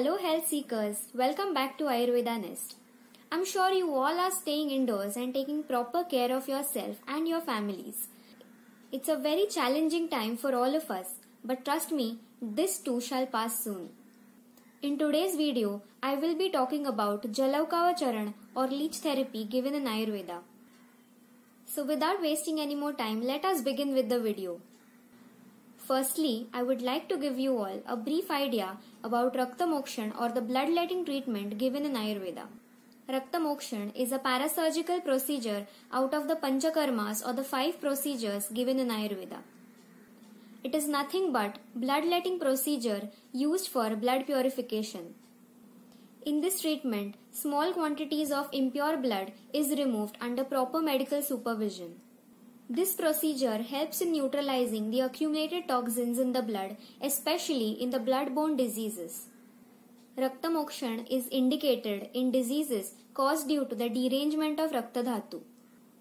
Hello health seekers, welcome back to Ayurveda Nest. I'm sure you all are staying indoors and taking proper care of yourself and your families. It's a very challenging time for all of us, but trust me, this too shall pass soon. In today's video, I will be talking about Jalaukavacharana or leech therapy given in Ayurveda. So without wasting any more time, let us begin with the video. Firstly, I would like to give you all a brief idea about Raktamokshan or the bloodletting treatment given in Ayurveda. Raktamokshan is a parasurgical procedure out of the Panchakarmas or the 5 procedures given in Ayurveda. It is nothing but bloodletting procedure used for blood purification. In this treatment, small quantities of impure blood is removed under proper medical supervision. This procedure helps in neutralizing the accumulated toxins in the blood, especially in the blood-borne diseases. Raktamokshan is indicated in diseases caused due to the derangement of raktadhatu.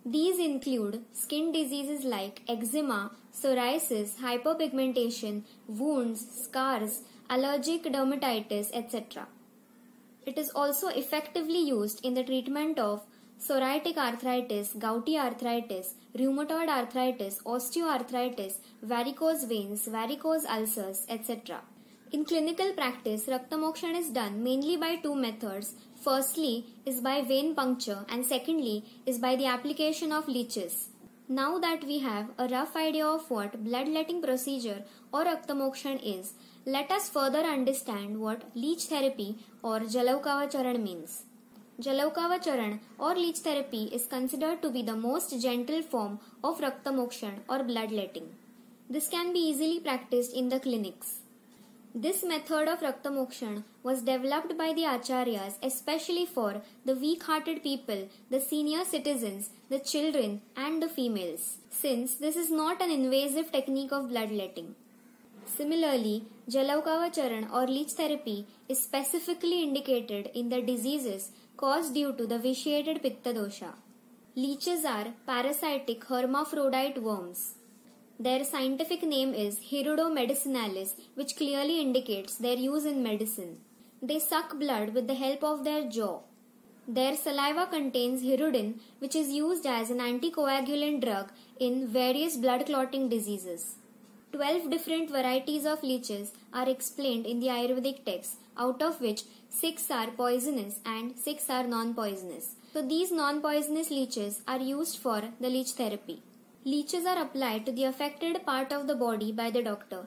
These include skin diseases like eczema, psoriasis, hyperpigmentation, wounds, scars, allergic dermatitis, etc. It is also effectively used in the treatment of psoriatic arthritis, gouty arthritis, rheumatoid arthritis, osteoarthritis, varicose veins, varicose ulcers, etc. In clinical practice, Raktamokshan is done mainly by 2 methods. Firstly is by vein puncture and secondly is by the application of leeches. Now that we have a rough idea of what bloodletting procedure or Raktamokshan is, let us further understand what leech therapy or Jalaukavacharana means. Jalaukavacharana or leech therapy is considered to be the most gentle form of Raktamokshan or bloodletting. This can be easily practiced in the clinics. This method of Raktamokshan was developed by the Acharyas especially for the weak-hearted people, the senior citizens, the children and the females, since this is not an invasive technique of bloodletting. Similarly, Jalaukavacharana or leech therapy is specifically indicated in the diseases caused due to the vitiated pitta dosha. Leeches are parasitic hermaphrodite worms. Their scientific name is Hirudo medicinalis, which clearly indicates their use in medicine. They suck blood with the help of their jaw. Their saliva contains hirudin, which is used as an anticoagulant drug in various blood clotting diseases. 12 different varieties of leeches are explained in the Ayurvedic texts, out of which 6 are poisonous and 6 are non-poisonous. So these non-poisonous leeches are used for the leech therapy. Leeches are applied to the affected part of the body by the doctor.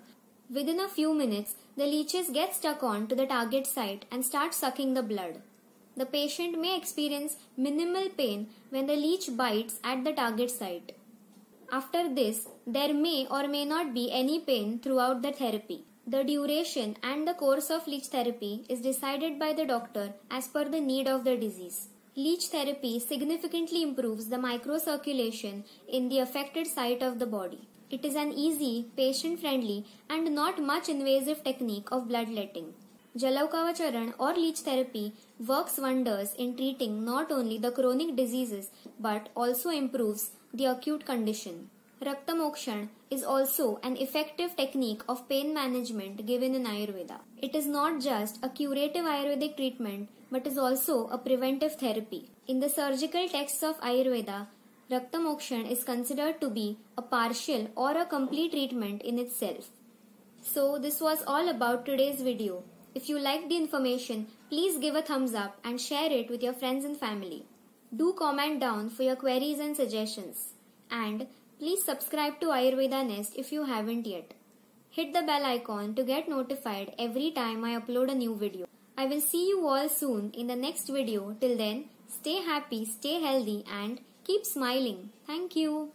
Within a few minutes, the leeches get stuck on to the target site and start sucking the blood. The patient may experience minimal pain when the leech bites at the target site. After this, there may or may not be any pain throughout the therapy. The duration and the course of leech therapy is decided by the doctor as per the need of the disease. Leech therapy significantly improves the microcirculation in the affected site of the body. It is an easy, patient-friendly and not much invasive technique of bloodletting. Jalaukavacharana or leech therapy works wonders in treating not only the chronic diseases but also improves the acute condition. Raktamokshan is also an effective technique of pain management given in Ayurveda. It is not just a curative Ayurvedic treatment but is also a preventive therapy. In the surgical texts of Ayurveda, Raktamokshan is considered to be a partial or a complete treatment in itself. So this was all about today's video. If you liked the information, please give a thumbs up and share it with your friends and family. Do comment down for your queries and suggestions. And please subscribe to Ayurveda Nest if you haven't yet. Hit the bell icon to get notified every time I upload a new video. I will see you all soon in the next video. Till then, stay happy, stay healthy and keep smiling. Thank you.